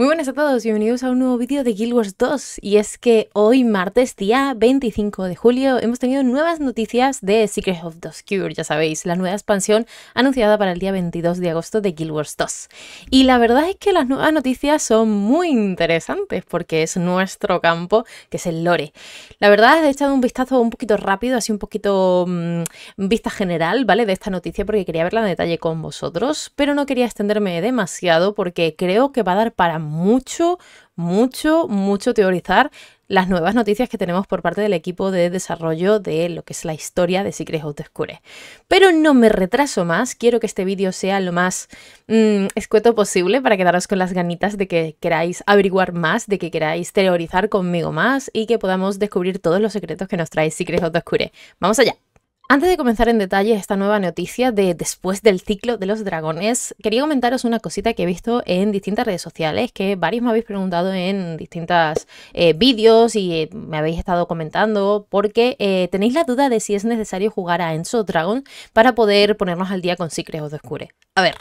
Muy buenas a todos, bienvenidos a un nuevo vídeo de Guild Wars 2. Y es que hoy, martes, día 25 de julio, hemos tenido nuevas noticias de Secrets of the Obscure, ya sabéis, la nueva expansión anunciada para el día 22 de agosto de Guild Wars 2. Y la verdad es que las nuevas noticias son muy interesantes porque es nuestro campo, que es el lore. La verdad, he echado un vistazo un poquito rápido, así un poquito vista general, ¿vale? De esta noticia porque quería verla en detalle con vosotros, pero no quería extenderme demasiado porque creo que va a dar para mucho teorizar las nuevas noticias que tenemos por parte del equipo de desarrollo de lo que es la historia de Secrets of the Obscure. Pero no me retraso más, quiero que este vídeo sea lo más escueto posible para quedaros con las ganitas de que queráis averiguar más, de que queráis teorizar conmigo más y que podamos descubrir todos los secretos que nos trae Secrets of the Obscure. ¡Vamos allá! Antes de comenzar en detalle esta nueva noticia de después del ciclo de los dragones, quería comentaros una cosita que he visto en distintas redes sociales, que varios me habéis preguntado en distintas vídeos y me habéis estado comentando, porque tenéis la duda de si es necesario jugar a End of Dragons para poder ponernos al día con Secrets of the Obscure. A ver,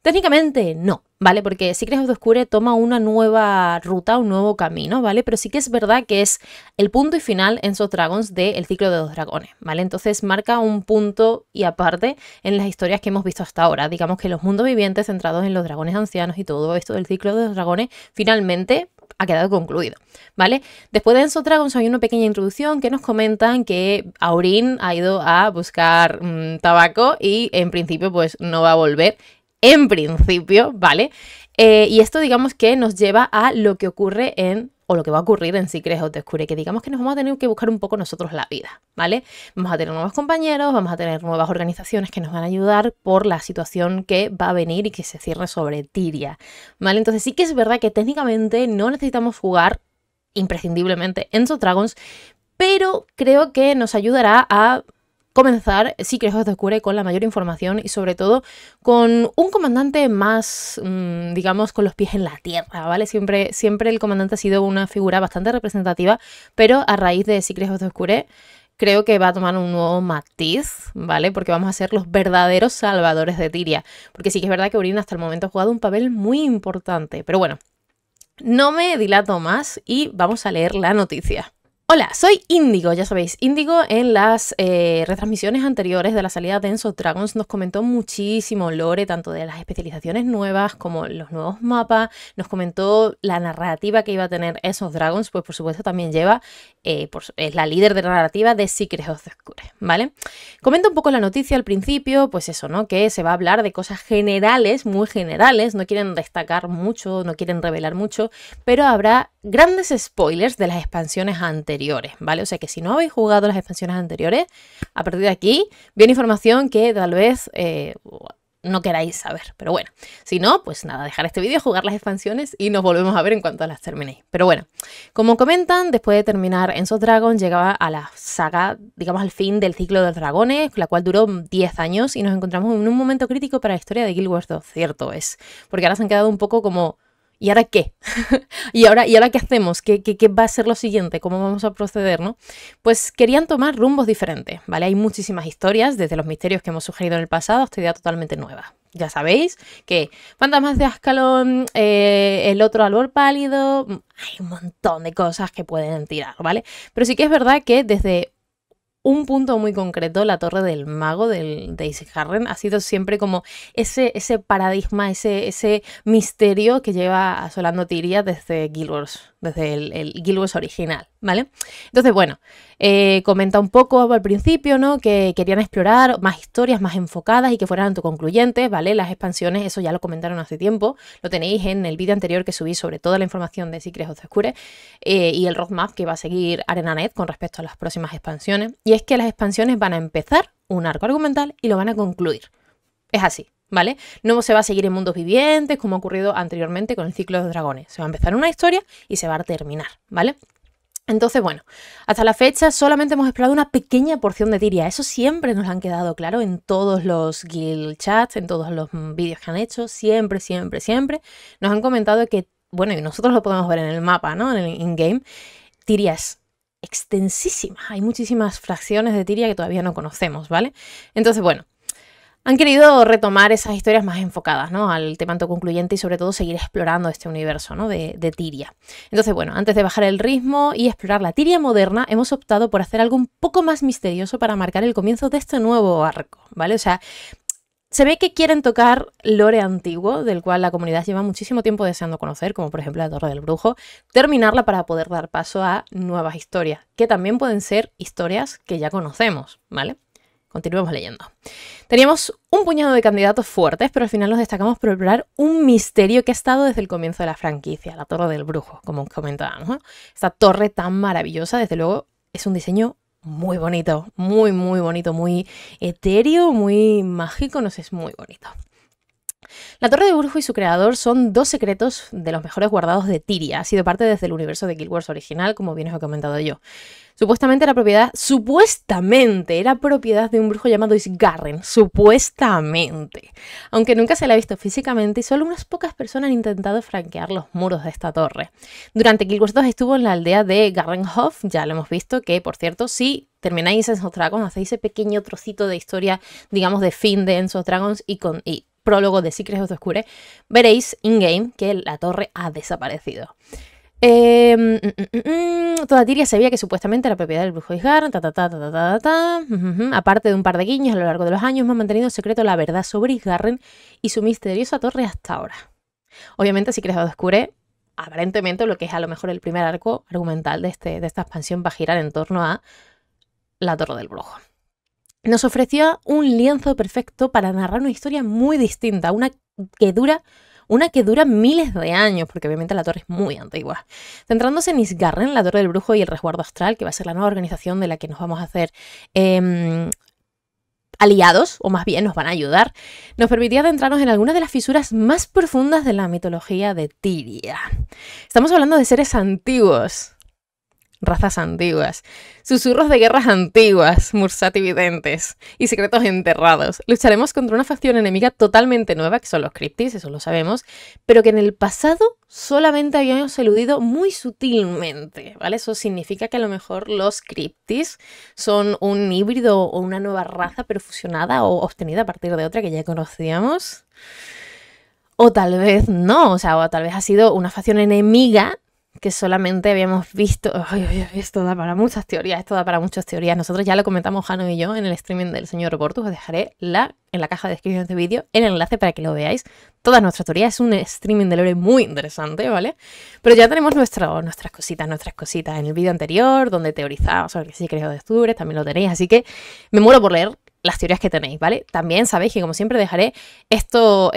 técnicamente no, ¿vale? Porque Secrets of the Obscure toma una nueva ruta, un nuevo camino, ¿vale? Pero sí que es verdad que es el punto y final en End of Dragons del ciclo de los dragones, ¿vale? Entonces marca un punto y aparte en las historias que hemos visto hasta ahora. Digamos que los mundos vivientes centrados en los dragones ancianos y todo esto del ciclo de los dragones finalmente ha quedado concluido, ¿vale? Después de End of Dragons hay una pequeña introducción que nos comentan que Aurene ha ido a buscar tabaco y en principio pues no va a volver. En principio, ¿vale? Y esto digamos que nos lleva a lo que ocurre en, o lo que va a ocurrir en Secrets of the Obscure, que digamos que nos vamos a tener que buscar un poco nosotros la vida, ¿vale? Vamos a tener nuevos compañeros, vamos a tener nuevas organizaciones que nos van a ayudar por la situación que va a venir y que se cierre sobre Tyria, ¿vale? Entonces sí que es verdad que técnicamente no necesitamos jugar imprescindiblemente en End of Dragons, pero creo que nos ayudará a comenzar Secrets of the Obscure con la mayor información y sobre todo con un comandante más, digamos, con los pies en la tierra, ¿vale? Siempre el comandante ha sido una figura bastante representativa, pero a raíz de Secrets of the Obscure creo que va a tomar un nuevo matiz, ¿vale? Porque vamos a ser los verdaderos salvadores de Tyria, porque sí que es verdad que Aurene hasta el momento ha jugado un papel muy importante, pero bueno, no me dilato más y vamos a leer la noticia. Hola, soy Índigo, ya sabéis, Índigo en las retransmisiones anteriores de la salida de End of Dragons nos comentó muchísimo lore, tanto de las especializaciones nuevas como los nuevos mapas, nos comentó la narrativa que iba a tener End of Dragons, pues por supuesto también lleva, es la líder de la narrativa de Secrets of the Obscure, ¿vale? Comenta un poco la noticia al principio, pues eso, ¿no? Que se va a hablar de cosas generales, muy generales, no quieren destacar mucho, no quieren revelar mucho, pero habrá grandes spoilers de las expansiones anteriores, ¿vale? O sea que si no habéis jugado las expansiones anteriores, a partir de aquí viene información que tal vez no queráis saber. Pero bueno, si no, pues nada, dejar este vídeo, jugar las expansiones y nos volvemos a ver en cuanto las terminéis. Pero bueno, como comentan, después de terminar End of Dragons llegaba a la saga, digamos al fin del ciclo de los dragones, la cual duró 10 años y nos encontramos en un momento crítico para la historia de Guild Wars 2, cierto es. Porque ahora se han quedado un poco como... ¿Y ahora qué? ¿Y ahora qué hacemos? ¿Qué va a ser lo siguiente? ¿Cómo vamos a proceder, no? Pues querían tomar rumbos diferentes, ¿vale? Hay muchísimas historias, desde los misterios que hemos sugerido en el pasado hasta ideas totalmente nuevas. Ya sabéis que Fantasmas de Ascalón, el otro Árbol Pálido... Hay un montón de cosas que pueden tirar, ¿vale? Pero sí que es verdad que desde un punto muy concreto, la torre del mago de Isgarren ha sido siempre como ese paradigma, ese misterio que lleva asolando Tyria desde Guild Wars, desde el Guild Wars original, ¿vale? Entonces, bueno, comenta un poco al principio, ¿no? Que querían explorar más historias más enfocadas y que fueran autoconcluyentes, ¿vale? Las expansiones, eso ya lo comentaron hace tiempo, lo tenéis en el vídeo anterior que subí sobre toda la información de Secrets of the Obscure y el roadmap que va a seguir ArenaNet con respecto a las próximas expansiones. Y es que las expansiones van a empezar un arco argumental y lo van a concluir. Es así, ¿vale? No se va a seguir en mundos vivientes como ha ocurrido anteriormente con el ciclo de los dragones. Se va a empezar una historia y se va a terminar, ¿vale? Entonces, bueno, hasta la fecha solamente hemos explorado una pequeña porción de Tyria. Eso siempre nos lo han quedado claro en todos los guild chats, en todos los vídeos que han hecho. Siempre nos han comentado que, bueno, y nosotros lo podemos ver en el mapa, ¿no? En el in-game, Tyria es extensísima. Hay muchísimas fracciones de Tyria que todavía no conocemos, ¿vale? Entonces, bueno, han querido retomar esas historias más enfocadas, ¿no?, al tema autoconcluyente y sobre todo seguir explorando este universo, ¿no?, de Tyria. Entonces, bueno, antes de bajar el ritmo y explorar la Tyria moderna, hemos optado por hacer algo un poco más misterioso para marcar el comienzo de este nuevo arco, ¿vale? O sea, se ve que quieren tocar lore antiguo, del cual la comunidad lleva muchísimo tiempo deseando conocer, como por ejemplo la Torre del Brujo, terminarla para poder dar paso a nuevas historias, que también pueden ser historias que ya conocemos, ¿vale? Continuemos leyendo. Teníamos un puñado de candidatos fuertes, pero al final nos destacamos por explorar un misterio que ha estado desde el comienzo de la franquicia, la Torre del Brujo, como comentábamos, ¿no? Esta torre tan maravillosa, desde luego, es un diseño muy bonito, muy bonito, muy etéreo, muy mágico, no sé, es muy bonito. La Torre del Brujo y su creador son dos secretos de los mejores guardados de Tyria. Ha sido parte desde el universo de Guild Wars original, como bien os he comentado yo. Supuestamente era propiedad de un brujo llamado Isgarren, supuestamente. Aunque nunca se la ha visto físicamente y solo unas pocas personas han intentado franquear los muros de esta torre. Durante Guild Wars 2 estuvo en la aldea de Garrenhof, ya lo hemos visto, que por cierto sí... Termináis End of Dragons, hacéis ese pequeño trocito de historia, digamos, de fin de End of Dragons y prólogo de Secrets of the Obscure, veréis in-game que la torre ha desaparecido. Toda Tyria sabía que supuestamente era propiedad del brujo Isgarren, aparte de un par de guiños a lo largo de los años, hemos mantenido en secreto la verdad sobre Isgarren y su misteriosa torre hasta ahora. Obviamente Secrets of the Obscure... Aparentemente lo que es a lo mejor el primer arco argumental de esta expansión va a girar en torno a la Torre del Brujo. Nos ofreció un lienzo perfecto para narrar una historia muy distinta, una que dura miles de años, porque obviamente la torre es muy antigua. Centrándose en Isgarren, la Torre del Brujo y el Resguardo Astral, que va a ser la nueva organización de la que nos vamos a hacer aliados, o más bien nos van a ayudar, nos permitía adentrarnos en algunas de las fisuras más profundas de la mitología de Tyria. Estamos hablando de seres antiguos, razas antiguas, susurros de guerras antiguas, Mursati videntes y secretos enterrados. Lucharemos contra una facción enemiga totalmente nueva, que son los Kryptis, eso lo sabemos, pero que en el pasado solamente habíamos eludido muy sutilmente, ¿vale? Eso significa que a lo mejor los Kryptis son un híbrido o una nueva raza, pero fusionada o obtenida a partir de otra que ya conocíamos. O tal vez no, o sea, o tal vez ha sido una facción enemiga que solamente habíamos visto... Esto da para muchas teorías, Nosotros ya lo comentamos Jano y yo en el streaming del señor Bortus. Os dejaré en la caja de descripción de vídeo el enlace para que lo veáis. Todas nuestras teorías, es un streaming de lore muy interesante, ¿vale? Pero ya tenemos nuestras cositas en el vídeo anterior, donde teorizamos sobre Secrets of the Obscure, también lo tenéis, así que me muero por leer las teorías que tenéis, ¿vale? También sabéis que, como siempre, dejaré estas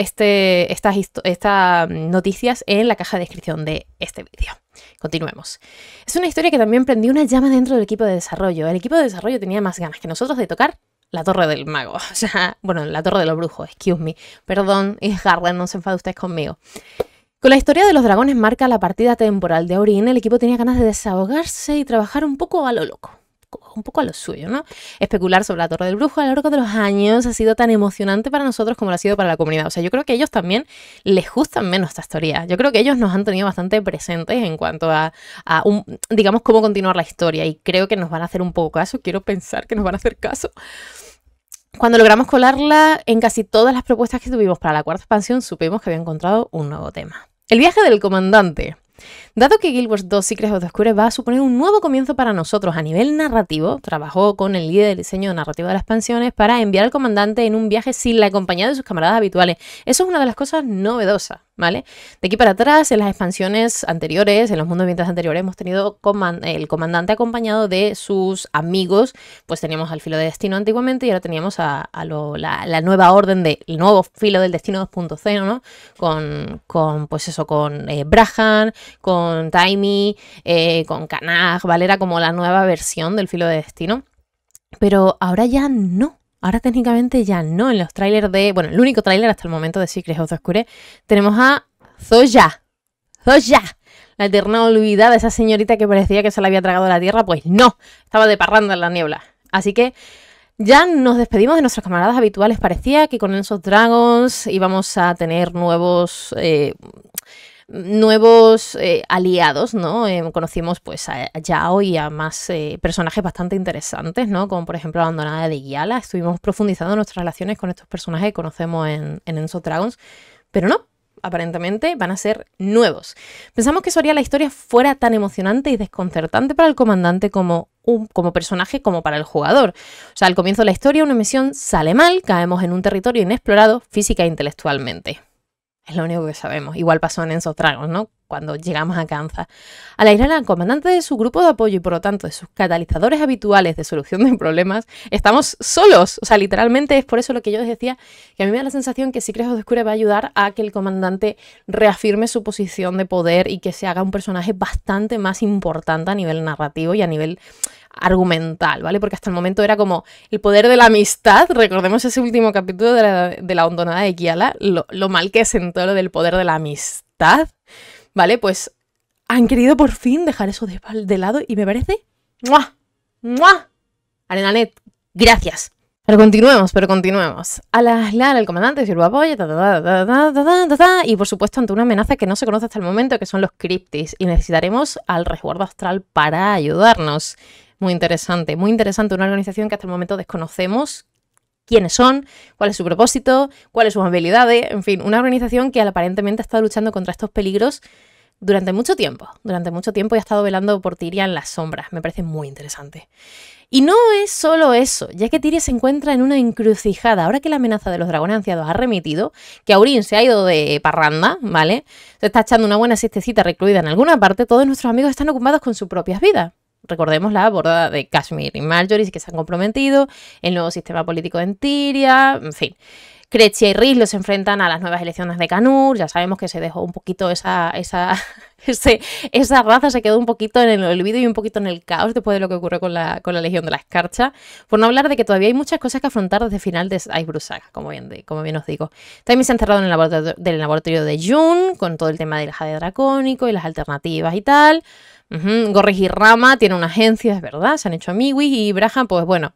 noticias en la caja de descripción de este vídeo. Continuemos. Es una historia que también prendió una llama dentro del equipo de desarrollo. El equipo de desarrollo tenía más ganas que nosotros de tocar la Torre del Mago. O sea, bueno, la Torre de los Brujos, excuse me. Perdón, Isgarren, no se enfade ustedes conmigo. Con la historia de los dragones marca la partida temporal de Aurene, el equipo tenía ganas de desahogarse y trabajar un poco a lo loco. Un poco a lo suyo, ¿no? Especular sobre la Torre del Brujo a lo largo de los años ha sido tan emocionante para nosotros como lo ha sido para la comunidad. O sea, yo creo que a ellos también les gustan menos estas teorías. Yo creo que ellos nos han tenido bastante presentes en cuanto a cómo continuar la historia. Y creo que nos van a hacer un poco caso. Quiero pensar que nos van a hacer caso. Cuando logramos colarla en casi todas las propuestas que tuvimos para la cuarta expansión, supimos que había encontrado un nuevo tema. El viaje del comandante. Dado que Guild Wars 2 Secrets of the Obscure va a suponer un nuevo comienzo para nosotros a nivel narrativo, trabajó con el líder del diseño narrativo de las expansiones para enviar al comandante en un viaje sin la compañía de sus camaradas habituales. Eso es una de las cosas novedosas, ¿vale? De aquí para atrás, en las expansiones anteriores, en los mundos vivientes anteriores, hemos tenido el comandante acompañado de sus amigos. Pues teníamos al Filo de Destino antiguamente y ahora teníamos la nueva orden del nuevo Filo del Destino 2.0, ¿no? Con Braham, con Taimi, con Kanar, ¿vale? Era como la nueva versión del Filo de Destino. Pero ahora ya no. Ahora técnicamente ya no. En los trailers Bueno, el único tráiler hasta el momento de Secrets of the Obscure tenemos a Zojja. ¡Zojja! La eterna olvidada, esa señorita que parecía que se la había tragado la tierra. Pues no, estaba de parranda en la niebla. Así que... ya nos despedimos de nuestros camaradas habituales. Parecía que con End of Dragons íbamos a tener nuevos... nuevos aliados, ¿no? Conocimos pues a Yao y a más personajes bastante interesantes, ¿no? Como por ejemplo la abandonada de Yala. Estuvimos profundizando nuestras relaciones con estos personajes que conocemos en End of Dragons, pero no, aparentemente van a ser nuevos. Pensamos que eso haría la historia fuera tan emocionante y desconcertante para el comandante como personaje como para el jugador. O sea, al comienzo de la historia una misión sale mal, caemos en un territorio inexplorado física e intelectualmente. Es lo único que sabemos. Igual pasó en End of Dragons, ¿no? Cuando llegamos a Kansas. Al aislar al comandante de su grupo de apoyo y por lo tanto de sus catalizadores habituales de solución de problemas, estamos solos. O sea, literalmente es por eso lo que yo les decía, que a mí me da la sensación que Secrets of the Obscure va a ayudar a que el comandante reafirme su posición de poder y que se haga un personaje bastante más importante a nivel narrativo y a nivel argumental, ¿vale? Porque hasta el momento era como el poder de la amistad. Recordemos ese último capítulo de la hondonada de Kiala, lo mal que sentó lo del poder de la amistad, ¿vale? Pues han querido por fin dejar eso de lado y me parece... ¡Mua! ¡Mua! ArenaNet, gracias. Pero continuemos. Al aislar al comandante, sirvo apoyo, y por supuesto ante una amenaza que no se conoce hasta el momento, que son los Kryptis, y necesitaremos al Resguardo Astral para ayudarnos. Muy interesante, una organización que hasta el momento desconocemos quiénes son, cuál es su propósito, cuáles son sus habilidades, en fin, una organización que aparentemente ha estado luchando contra estos peligros durante mucho tiempo y ha estado velando por Tyria en las sombras. Me parece muy interesante. Y no es solo eso, ya que Tyria se encuentra en una encrucijada. Ahora que la amenaza de los dragones ancianos ha remitido, que Aurene se ha ido de parranda, ¿vale? Se está echando una buena siestecita recluida en alguna parte, todos nuestros amigos están ocupados con sus propias vidas. Recordemos la abordada de Kasmeer y Marjorie que se han comprometido, el nuevo sistema político en Tyria, en fin. Krechia y Riz se enfrentan a las nuevas elecciones de Canur, ya sabemos que se dejó un poquito esa raza, se quedó un poquito en el olvido y un poquito en el caos después de lo que ocurrió con la Legión de la Escarcha, por no hablar de que todavía hay muchas cosas que afrontar desde el final de Ice Brood Saga, como bien os digo. Taimi se ha encerrado en el laboratorio de Jun, con todo el tema del jade dracónico y las alternativas y tal. Gorris y Rama tienen una agencia, es verdad, se han hecho amiguis, y Braham, pues bueno,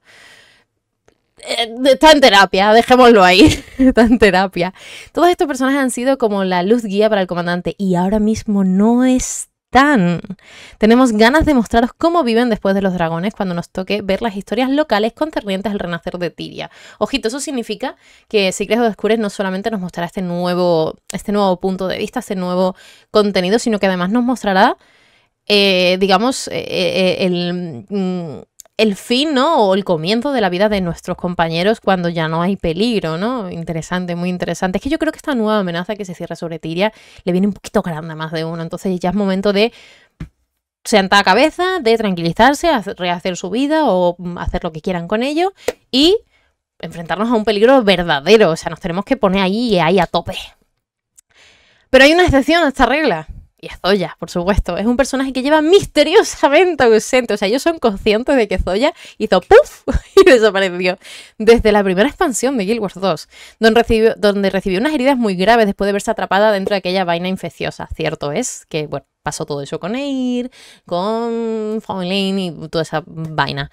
está en terapia, dejémoslo ahí, está en terapia. Todos estos personajes han sido como la luz guía para el comandante y ahora mismo no están. Tenemos ganas de mostraros cómo viven después de los dragones cuando nos toque ver las historias locales concernientes al renacer de Tyria. Ojito, eso significa que Secrets of the Obscure no solamente nos mostrará este nuevo punto de vista, este nuevo contenido, sino que además nos mostrará el fin, ¿no? O el comienzo de la vida de nuestros compañeros cuando ya no hay peligro, ¿no? Interesante, muy interesante. Es que yo creo que esta nueva amenaza que se cierra sobre Tyria le viene un poquito grande a más de uno. Entonces ya es momento de sentar cabeza, de tranquilizarse, rehacer su vida o hacer lo que quieran con ello y enfrentarnos a un peligro verdadero. O sea, nos tenemos que poner ahí a tope. Pero hay una excepción a esta regla. Y a Zojja, por supuesto. Es un personaje que lleva misteriosamente ausente. O sea, ellos son conscientes de que Zojja hizo ¡puf! Y desapareció. Desde la primera expansión de Guild Wars 2, donde recibió unas heridas muy graves después de verse atrapada dentro de aquella vaina infecciosa. Cierto es que, bueno, pasó todo eso con Eir, con Fong Lin y toda esa vaina.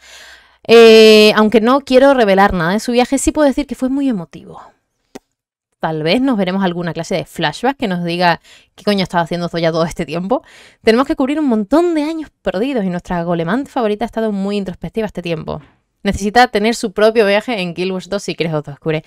Aunque no quiero revelar nada de su viaje, sí puedo decir que fue muy emotivo. Tal vez nos veremos alguna clase de flashback que nos diga qué coño estaba haciendo Zojja todo este tiempo. Tenemos que cubrir un montón de años perdidos y nuestra golemante favorita ha estado muy introspectiva este tiempo. Necesita tener su propio viaje en Guild Wars 2 si Secrets of the Obscure.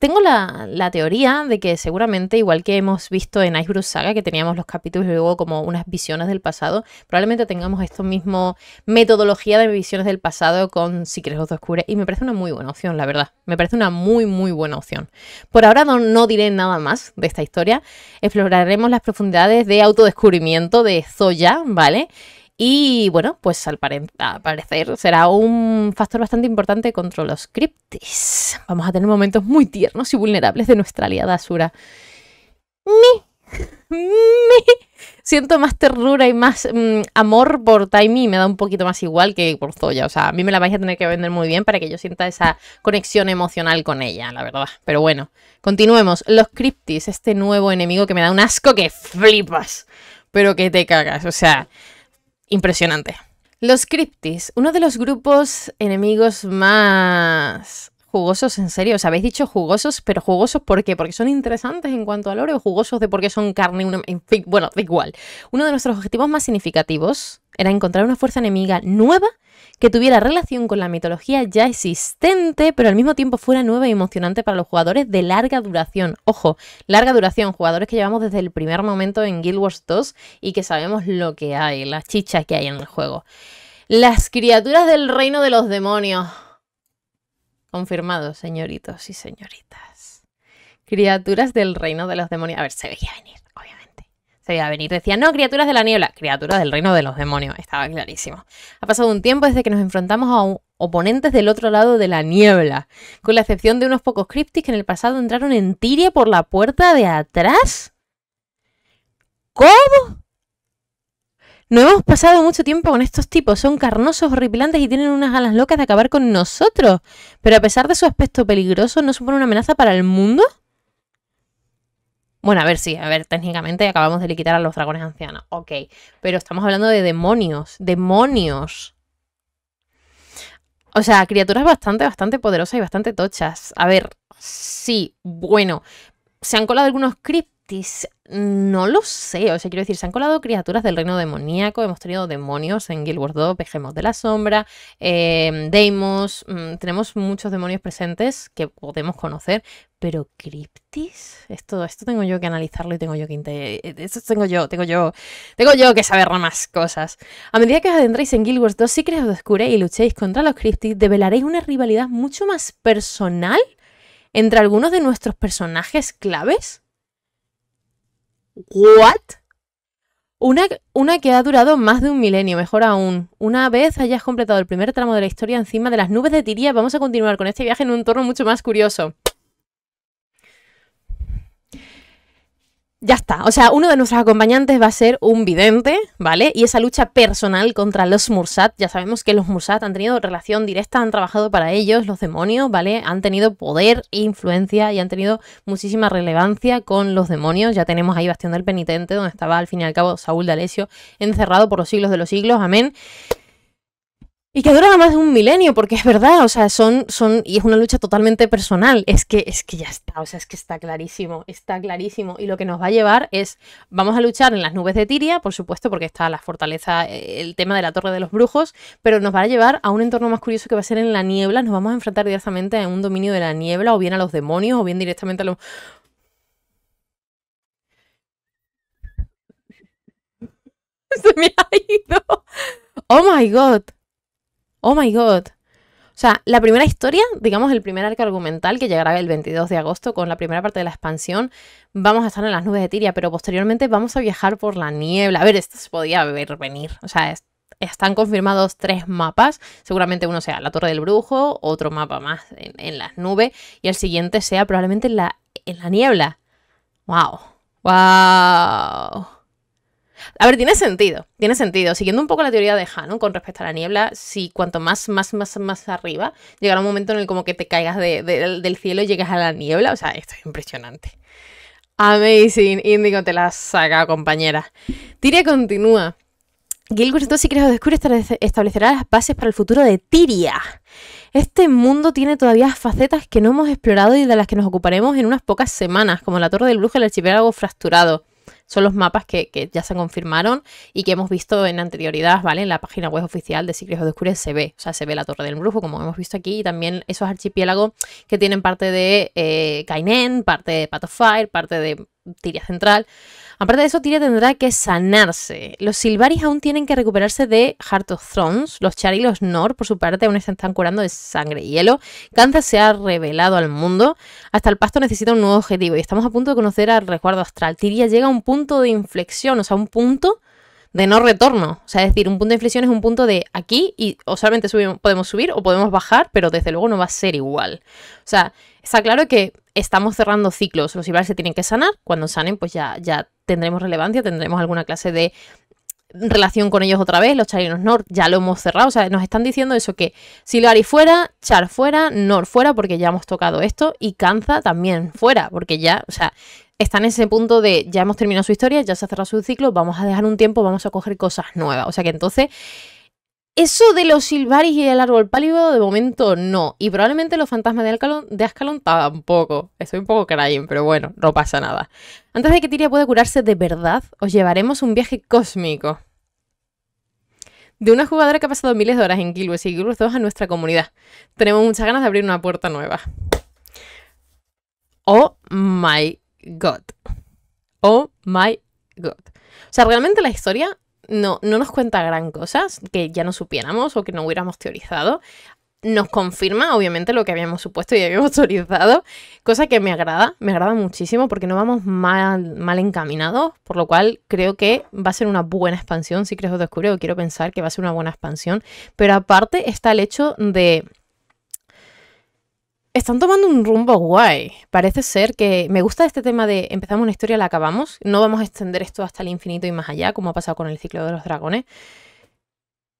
Tengo la teoría de que seguramente, igual que hemos visto en Ice Brood Saga, que teníamos los capítulos y luego como unas visiones del pasado, probablemente tengamos esto mismo metodología de visiones del pasado con Secrets of the Obscure. Y me parece una muy buena opción, la verdad. Me parece una muy, muy buena opción. Por ahora no diré nada más de esta historia. Exploraremos las profundidades de autodescubrimiento de Zojja, ¿vale? Y bueno, pues al parecer será un factor bastante importante contra los Kryptis. Vamos a tener momentos muy tiernos y vulnerables de nuestra aliada Asura. Siento más ternura y más amor por Taimi y me da un poquito más igual que por Zojja. O sea, a mí me la vais a tener que vender muy bien para que yo sienta esa conexión emocional con ella, la verdad. Pero bueno, continuemos. Los Kryptis, este nuevo enemigo que me da un asco que flipas, pero que te cagas, o sea... Impresionante. Los Kryptis, uno de los grupos enemigos más jugosos, en serio. Os habéis dicho jugosos, pero ¿jugosos por qué? ¿Porque son interesantes en cuanto a lore o jugosos de por qué son carne? En fin, bueno, da igual. Uno de nuestros objetivos más significativos era encontrar una fuerza enemiga nueva que tuviera relación con la mitología ya existente, pero al mismo tiempo fuera nueva y emocionante para los jugadores de larga duración. Ojo, larga duración, jugadores que llevamos desde el primer momento en Guild Wars 2 y que sabemos lo que hay, las chichas que hay en el juego. Las criaturas del reino de los demonios. Confirmado, señoritos y señoritas. Criaturas del reino de los demonios. A ver, se veía venir, obviamente. Se iba a venir, decía, no, criaturas de la niebla, criaturas del reino de los demonios, estaba clarísimo. Ha pasado un tiempo desde que nos enfrentamos a oponentes del otro lado de la niebla, con la excepción de unos pocos Kryptis que en el pasado entraron en Tyria por la puerta de atrás. ¿Cómo? No hemos pasado mucho tiempo con estos tipos, son carnosos, horripilantes y tienen unas ganas locas de acabar con nosotros, pero a pesar de su aspecto peligroso, ¿no supone una amenaza para el mundo? Bueno, a ver, sí, a ver, técnicamente acabamos de liquidar a los dragones ancianos, ok, pero estamos hablando de demonios, demonios. O sea, criaturas bastante poderosas y bastante tochas. A ver, sí, bueno, se han colado algunos Kryptis, no lo sé, o sea, quiero decir, se han colado criaturas del reino demoníaco, hemos tenido demonios en Guild Wars 2, Pejemos de la Sombra, Deimos, tenemos muchos demonios presentes que podemos conocer. ¿Pero Kryptis? Esto tengo yo que analizarlo y tengo yo que... Tengo yo que saber más cosas. A medida que os adentréis en Guild Wars 2, Secrets of the Obscure y luchéis contra los Kryptis, develaréis una rivalidad mucho más personal entre algunos de nuestros personajes claves. ¿What? Una que ha durado más de un milenio, mejor aún. Una vez hayas completado el primer tramo de la historia encima de las nubes de Tyria, vamos a continuar con este viaje en un tono mucho más curioso. Ya está, o sea, uno de nuestros acompañantes va a ser un vidente, ¿vale? Y esa lucha personal contra los Mursat, ya sabemos que los Mursat han tenido relación directa, han trabajado para ellos, los demonios, ¿vale? Han tenido poder e influencia y han tenido muchísima relevancia con los demonios. Ya tenemos ahí Bastión del Penitente, donde estaba al fin y al cabo Saúl de Alesio, encerrado por los siglos de los siglos, amén. Y que dura más de un milenio, porque es verdad, o sea, y es una lucha totalmente personal, es que ya está, o sea, es que está clarísimo, y lo que nos va a llevar es, vamos a luchar en las nubes de Tyria, por supuesto, porque está la fortaleza, el tema de la Torre de los Brujos, pero nos va a llevar a un entorno más curioso que va a ser en la niebla, nos vamos a enfrentar directamente a un dominio de la niebla, o bien a los demonios, o bien directamente a los... ¡Se me ha ido! ¡Oh my God! ¡Oh, my God! O sea, la primera historia, digamos el primer arco argumental que llegará el 22 de agosto con la primera parte de la expansión, vamos a estar en las nubes de Tyria, pero posteriormente vamos a viajar por la niebla. A ver, esto se podía ver venir. O sea, están confirmados 3 mapas. Seguramente uno sea la Torre del Brujo, otro mapa más en las nubes y el siguiente sea probablemente en la niebla. ¡Wow! ¡Wow! A ver, tiene sentido, siguiendo un poco la teoría de Jano con respecto a la niebla, si cuanto más arriba, llegará un momento en el como que te caigas del cielo y llegas a la niebla, o sea, esto es impresionante. Amazing, Índigo te la saca, compañera. Tyria continúa. Guild Wars 2 Secrets of the Obscure establecerá las bases para el futuro de Tyria. Este mundo tiene todavía facetas que no hemos explorado y de las que nos ocuparemos en unas pocas semanas, como la Torre del Brujo y el Archipiélago Fracturado. Son los mapas que ya se confirmaron y que hemos visto en anterioridad, ¿vale? En la página web oficial de Secrets of the Obscure se ve. O sea, se ve la Torre del Brujo, como hemos visto aquí, y también esos archipiélagos que tienen parte de Kainen, parte de Path of Fire, parte de Tyria Central. Aparte de eso, Tyria tendrá que sanarse. Los Silvaris aún tienen que recuperarse de Heart of Thrones. Los Char y los Nor, por su parte, aún se están curando de sangre y hielo. Kansas se ha revelado al mundo. Hasta el pasto necesita un nuevo objetivo. Y estamos a punto de conocer al Resguardo Astral. Tyria llega a un punto de inflexión, o sea, un punto de no retorno. O sea, es decir, un punto de inflexión es un punto de aquí y o solamente podemos subir o podemos bajar, pero desde luego no va a ser igual. O sea, está claro que estamos cerrando ciclos. Los Silvaris se tienen que sanar. Cuando sanen, pues ya tendremos relevancia, tendremos alguna clase de relación con ellos otra vez. Los Char y los Nor ya lo hemos cerrado. O sea, nos están diciendo eso, que Silvaris fuera, Char fuera, Nor fuera, porque ya hemos tocado esto. Y Kanza también fuera, porque ya, o sea... Está en ese punto de ya hemos terminado su historia, ya se ha cerrado su ciclo, vamos a dejar un tiempo, vamos a coger cosas nuevas. O sea que entonces Eso de los Silvaris y el árbol pálido, de momento no. Y probablemente los fantasmas de Ascalón tampoco. Estoy un poco crying, pero bueno, no pasa nada. Antes de que Tyria pueda curarse de verdad, os llevaremos un viaje cósmico. De una jugadora que ha pasado miles de horas en Guild Wars y Guild Wars 2 a nuestra comunidad. Tenemos muchas ganas de abrir una puerta nueva. Oh my god. Oh my god. O sea, realmente la historia... No nos cuenta gran cosa que ya no supiéramos o que no hubiéramos teorizado. Nos confirma, obviamente, lo que habíamos supuesto y habíamos teorizado, cosa que me agrada muchísimo porque no vamos mal encaminados, por lo cual creo que va a ser una buena expansión. Si creo que descubro, quiero pensar que va a ser una buena expansión, pero aparte está el hecho de... Están tomando un rumbo guay. Parece ser que me gusta este tema de empezamos una historia, la acabamos. No vamos a extender esto hasta el infinito y más allá, como ha pasado con el ciclo de los dragones.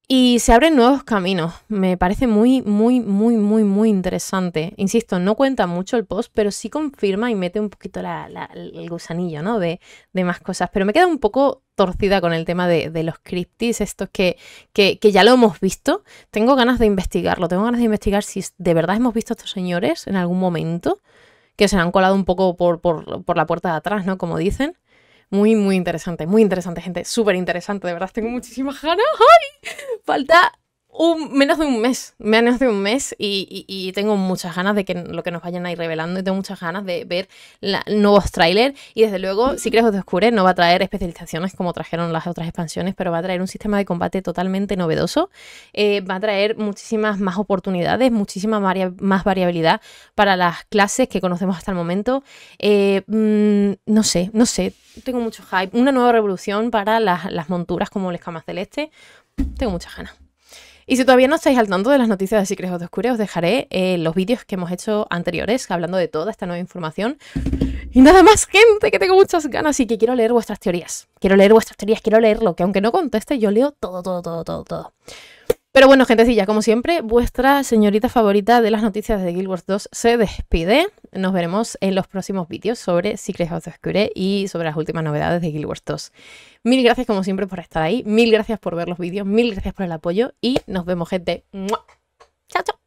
Y se abren nuevos caminos. Me parece muy interesante. Insisto, no cuenta mucho el post, pero sí confirma y mete un poquito el gusanillo, ¿no? De más cosas. Pero me queda un poco torcida con el tema de los Kryptis, estos que ya lo hemos visto. Tengo ganas de investigarlo, tengo ganas de investigar si de verdad hemos visto a estos señores en algún momento, que se han colado un poco por la puerta de atrás, ¿no? Como dicen. Muy interesante, gente, súper interesante, de verdad, tengo muchísimas ganas. ¡Ay! Falta menos de un mes y tengo muchas ganas de que lo que nos vayan a ir revelando y tengo muchas ganas de ver nuevos trailers y desde luego, si crees os descubres, no va a traer especializaciones como trajeron las otras expansiones, pero va a traer un sistema de combate totalmente novedoso, va a traer muchísimas más oportunidades, muchísima más variabilidad para las clases que conocemos hasta el momento. No sé, tengo mucho hype, una nueva revolución para las monturas como el escamas celeste, tengo muchas ganas. Y si todavía no estáis al tanto de las noticias de Secrets of the Obscure, os dejaré los vídeos que hemos hecho anteriores hablando de toda esta nueva información. Y nada más, gente, que tengo muchas ganas y que quiero leer vuestras teorías. Quiero leerlo, que aunque no conteste, yo leo todo. Pero bueno, gentecilla, como siempre, vuestra señorita favorita de las noticias de Guild Wars 2 se despide. Nos veremos en los próximos vídeos sobre Secrets of the Obscure y sobre las últimas novedades de Guild Wars 2. Mil gracias, como siempre, por estar ahí. Mil gracias por ver los vídeos. Mil gracias por el apoyo. Y nos vemos, gente. ¡Mua! Chao, chao.